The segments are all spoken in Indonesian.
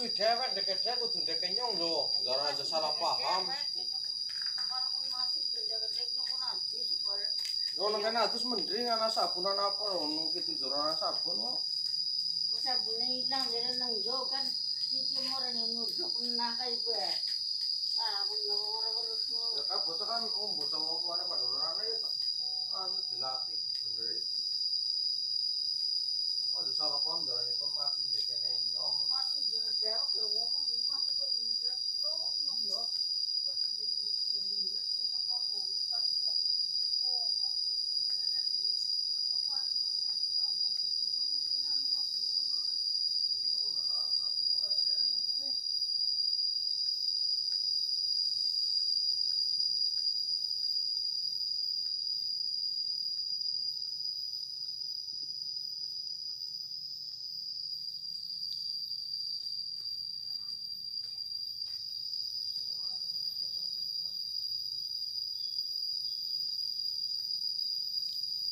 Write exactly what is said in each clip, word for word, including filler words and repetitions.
maksud dewek ndek-ndek kudu ndek kenyong lho, gara aja salah paham. Yo nang kene adus mending ana sabunan apa ngono ki tinjur ana sabun kok. Sabune ilang jare nang jo kan iki morene nuruk nang kae bae. Ah ngono ora-ora terus. Ya kabeh kan om bocah wong tuane padha ya tok. Anu dilatih bener. Aduh salah paham darane kon masih ndekene nyong. Masih jare dhewe kok ngomong iki masih kok ngene tok nyong yo.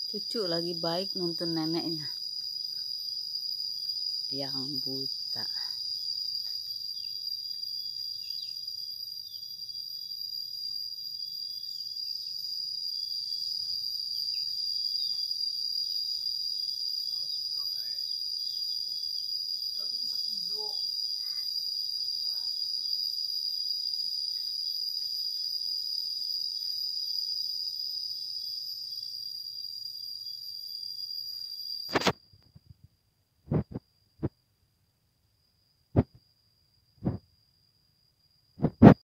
Cucu lagi baik nuntun neneknya yang buta.